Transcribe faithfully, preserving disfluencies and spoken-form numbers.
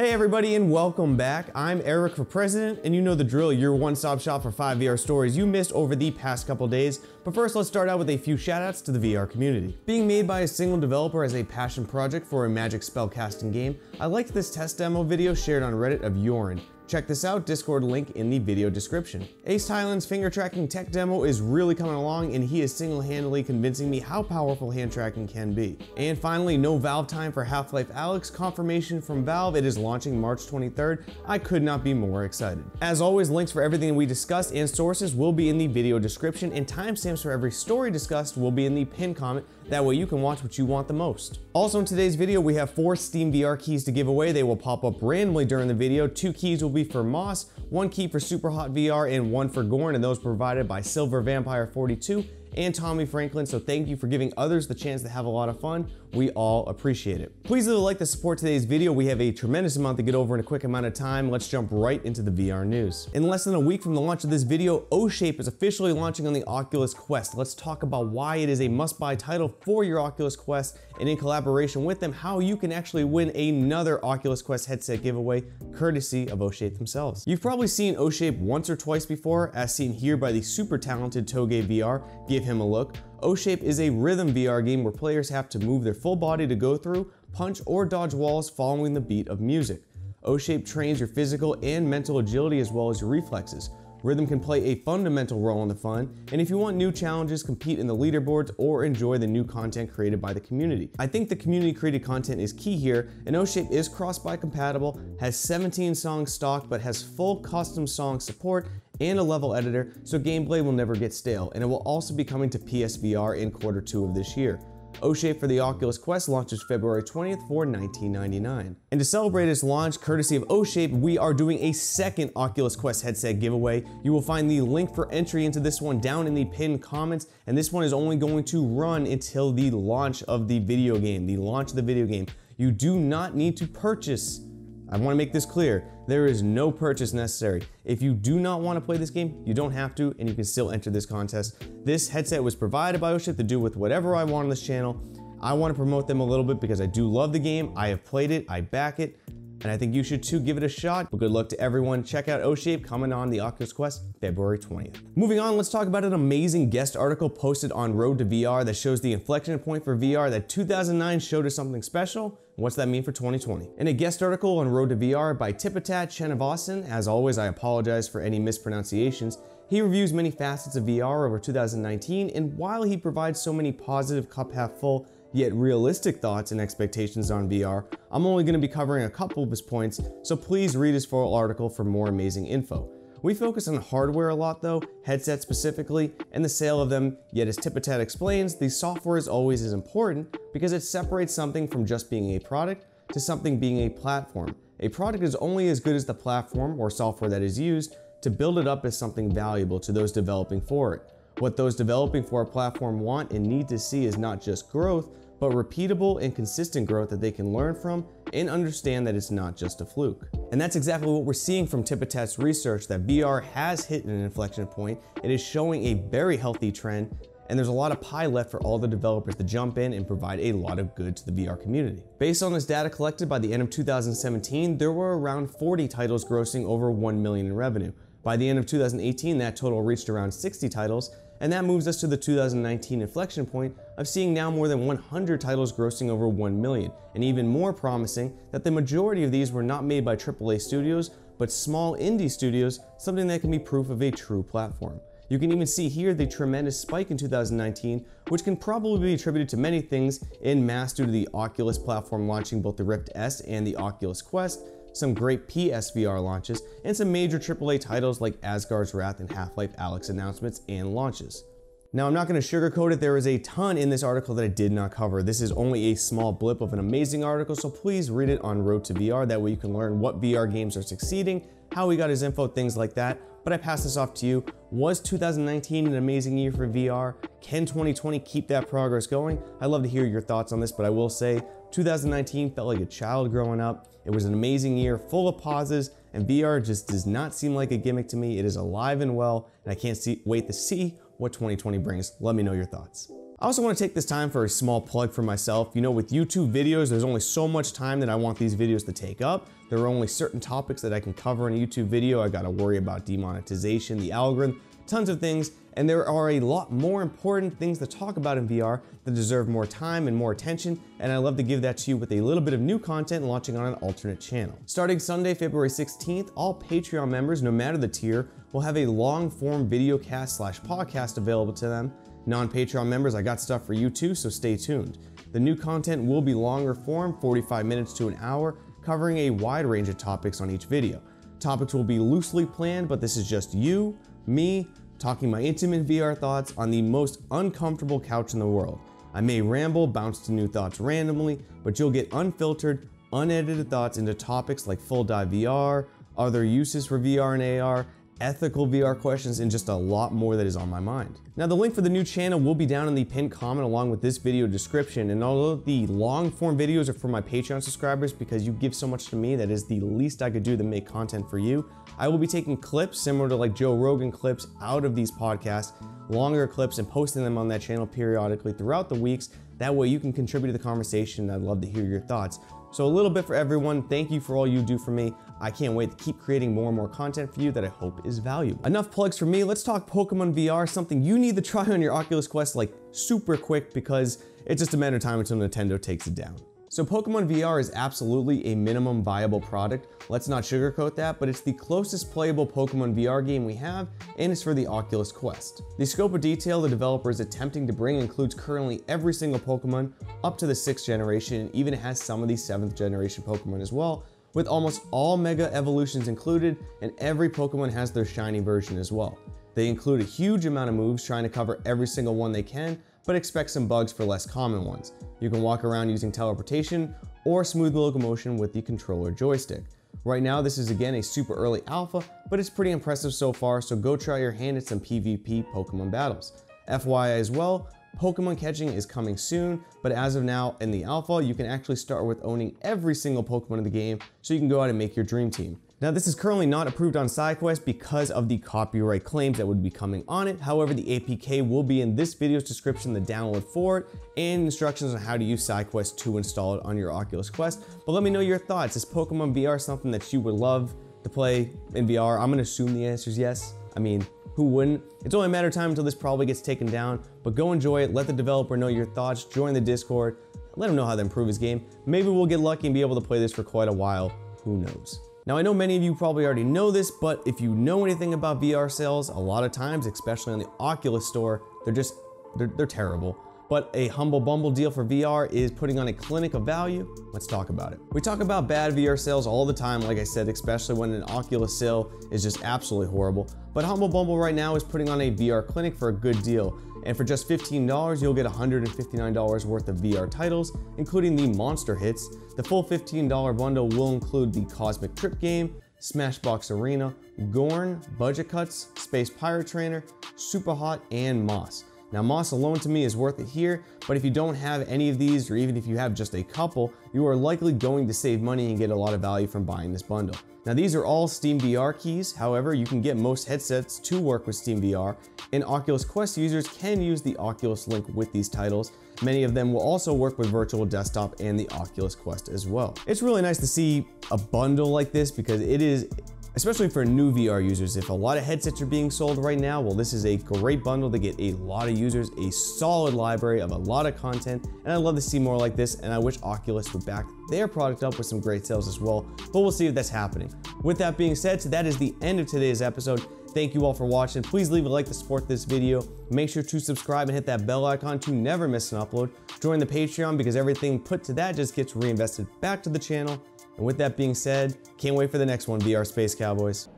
Hey everybody and welcome back. I'm Eric for President and you know the drill, your one-stop shop for five V R stories you missed over the past couple days. But first let's start out with a few shoutouts to the V R community. Being made by a single developer as a passion project for a magic spell casting game, I liked this test demo video shared on Reddit of Yoren. Check this out, Discord link in the video description. Ace Thailand's finger tracking tech demo is really coming along and he is single-handedly convincing me how powerful hand tracking can be. And finally, no Valve time for Half-Life Alyx, confirmation from Valve, it is launching March twenty-third. I could not be more excited. As always, links for everything we discussed and sources will be in the video description and timestamps for every story discussed will be in the pinned comment. That way you can watch what you want the most. Also in today's video, we have four Steam V R keys to give away. They will pop up randomly during the video. Two keys will be for Moss, one key for Super Hot V R, and one for Gorn, and those provided by Silver Vampire forty-two and Tommy Franklin, so thank you for giving others the chance to have a lot of fun. We all appreciate it. Please leave a like to support today's video. We have a tremendous amount to get over in a quick amount of time. Let's jump right into the V R news. In less than a week from the launch of this video, OhShape is officially launching on the Oculus Quest. Let's talk about why it is a must-buy title for your Oculus Quest, and in collaboration with them, how you can actually win another Oculus Quest headset giveaway, courtesy of OhShape themselves. You've probably seen OhShape once or twice before, as seen here by the super talented Toge V R. Give him a look. OhShape is a rhythm V R game where players have to move their full body to go through, punch, or dodge walls following the beat of music. OhShape trains your physical and mental agility as well as your reflexes. Rhythm can play a fundamental role in the fun, and if you want new challenges, compete in the leaderboards, or enjoy the new content created by the community. I think the community created content is key here, and OhShape is cross-buy compatible, has seventeen songs stock, but has full custom song support, and a level editor, so gameplay will never get stale, and it will also be coming to P S V R in quarter two of this year. OhShape for the Oculus Quest launches February twentieth for nineteen ninety-nine dollars. And to celebrate its launch, courtesy of OhShape, we are doing a second Oculus Quest headset giveaway. You will find the link for entry into this one down in the pinned comments, and this one is only going to run until the launch of the video game, the launch of the video game. You do not need to purchase. I want to make this clear. There is no purchase necessary. If you do not want to play this game, you don't have to, and you can still enter this contest. This headset was provided by OhShape to do with whatever I want on this channel. I want to promote them a little bit because I do love the game. I have played it, I back it, and I think you should too give it a shot. But good luck to everyone. Check out OhShape coming on the Oculus Quest February twentieth. Moving on, let's talk about an amazing guest article posted on Road to V R that shows the inflection point for V R that two thousand nine showed us something special. What's that mean for twenty twenty? In a guest article on Road to V R by Tipatat Chenavasin, as always, I apologize for any mispronunciations, he reviews many facets of V R over two thousand nineteen, and while he provides so many positive, cup half full, yet realistic thoughts and expectations on V R, I'm only going to be covering a couple of his points, so please read his full article for more amazing info. We focus on hardware a lot though, headsets specifically, and the sale of them, yet as Tipatat explains, the software is always as important because it separates something from just being a product to something being a platform. A product is only as good as the platform or software that is used to build it up as something valuable to those developing for it. What those developing for a platform want and need to see is not just growth, but repeatable and consistent growth that they can learn from and understand that it's not just a fluke. And that's exactly what we're seeing from Tipatat's research, that V R has hit an inflection point. It is showing a very healthy trend, and there's a lot of pie left for all the developers to jump in and provide a lot of good to the V R community. Based on this data collected by the end of two thousand seventeen, there were around forty titles grossing over one million dollars in revenue. By the end of two thousand eighteen, that total reached around sixty titles, and that moves us to the two thousand nineteen inflection point of seeing now more than one hundred titles grossing over one million dollars, and even more promising that the majority of these were not made by triple A studios, but small indie studios, something that can be proof of a true platform. You can even see here the tremendous spike in two thousand nineteen, which can probably be attributed to many things en masse due to the Oculus platform launching both the Rift S and the Oculus Quest, some great P S V R launches, and some major triple A titles like Asgard's Wrath and Half-Life Alyx announcements and launches. Now, I'm not going to sugarcoat it, there is a ton in this article that I did not cover. This is only a small blip of an amazing article, so please read it on Road to V R, that way you can learn what V R games are succeeding, how he got his info, things like that. But I pass this off to you. Was two thousand nineteen an amazing year for V R? Can twenty twenty keep that progress going? I'd love to hear your thoughts on this, but I will say two thousand nineteen felt like a child growing up. It was an amazing year full of positives, and V R just does not seem like a gimmick to me. It is alive and well, and I can't see, wait to see what twenty twenty brings. Let me know your thoughts. I also want to take this time for a small plug for myself. You know, with YouTube videos, there's only so much time that I want these videos to take up. There are only certain topics that I can cover in a YouTube video. I got to worry about demonetization, the algorithm, tons of things, and there are a lot more important things to talk about in V R that deserve more time and more attention, and I love to give that to you with a little bit of new content launching on an alternate channel. Starting Sunday, February sixteenth, all Patreon members, no matter the tier, will have a long-form videocast slash podcast available to them. Non-Patreon members, I got stuff for you too, so stay tuned. The new content will be longer form, forty-five minutes to an hour, covering a wide range of topics on each video. Topics will be loosely planned, but this is just you, me, talking my intimate V R thoughts on the most uncomfortable couch in the world. I may ramble, bounce to new thoughts randomly, but you'll get unfiltered, unedited thoughts into topics like full dive V R, other uses for V R and A R, ethical V R questions, and just a lot more that is on my mind. Now, the link for the new channel will be down in the pinned comment along with this video description, and although the long form videos are for my Patreon subscribers, because you give so much to me, that is the least I could do to make content for you. I will be taking clips similar to like Joe Rogan clips out of these podcasts, longer clips, and posting them on that channel periodically throughout the weeks. That way you can contribute to the conversation, and I'd love to hear your thoughts. So a little bit for everyone. Thank you for all you do for me. I can't wait to keep creating more and more content for you that I hope is valuable. Enough plugs for me. Let's talk Pokemon V R, something you need to try on your Oculus Quest like super quick, because it's just a matter of time until Nintendo takes it down. So Pokemon V R is absolutely a minimum viable product. Let's not sugarcoat that, but it's the closest playable Pokemon V R game we have, and it's for the Oculus Quest. The scope of detail the developer is attempting to bring includes currently every single Pokemon up to the sixth generation, and even has some of the seventh generation Pokemon as well, with almost all Mega Evolutions included, and every Pokemon has their shiny version as well. They include a huge amount of moves, trying to cover every single one they can, but expect some bugs for less common ones. You can walk around using teleportation or smooth locomotion with the controller joystick. Right now, this is again a super early alpha, but it's pretty impressive so far, so go try your hand at some PvP Pokemon battles. F Y I as well, Pokemon catching is coming soon, but as of now in the alpha, you can actually start with owning every single Pokemon in the game, so you can go out and make your dream team. Now, this is currently not approved on SideQuest because of the copyright claims that would be coming on it. However, the A P K will be in this video's description, the download for it, and instructions on how to use SideQuest to install it on your Oculus Quest. But let me know your thoughts. Is Pokemon V R something that you would love to play in V R? I'm gonna assume the answer is yes. I mean, who wouldn't? It's only a matter of time until this probably gets taken down, but go enjoy it. Let the developer know your thoughts, join the Discord, let him know how to improve his game. Maybe we'll get lucky and be able to play this for quite a while. Who knows? Now, I know many of you probably already know this, but if you know anything about V R sales, a lot of times, especially on the Oculus store, they're just, they're, they're terrible. But a Humble Bundle deal for V R is putting on a clinic of value. Let's talk about it. We talk about bad V R sales all the time, like I said, especially when an Oculus sale is just absolutely horrible. But Humble Bundle right now is putting on a V R clinic for a good deal. And for just fifteen dollars, you'll get one hundred fifty-nine dollars worth of V R titles, including the monster hits. The full fifteen dollar bundle will include the Cosmic Trip game, Smashbox Arena, Gorn, Budget Cuts, Space Pirate Trainer, Superhot, and Moss. Now, Moss alone to me is worth it here, but if you don't have any of these, or even if you have just a couple, you are likely going to save money and get a lot of value from buying this bundle. Now, these are all Steam V R keys. However, you can get most headsets to work with Steam V R, and Oculus Quest users can use the Oculus Link with these titles. Many of them will also work with Virtual Desktop and the Oculus Quest as well. It's really nice to see a bundle like this, because it is, especially for new V R users, if a lot of headsets are being sold right now, well, this is a great bundle to get a lot of users, a solid library of a lot of content, and I'd love to see more like this, and I wish Oculus would back their product up with some great sales as well, but we'll see if that's happening. With that being said, so that is the end of today's episode. Thank you all for watching. Please leave a like to support this video. Make sure to subscribe and hit that bell icon to never miss an upload. Join the Patreon, because everything put to that just gets reinvested back to the channel. And with that being said, can't wait for the next one, V R Space Cowboys.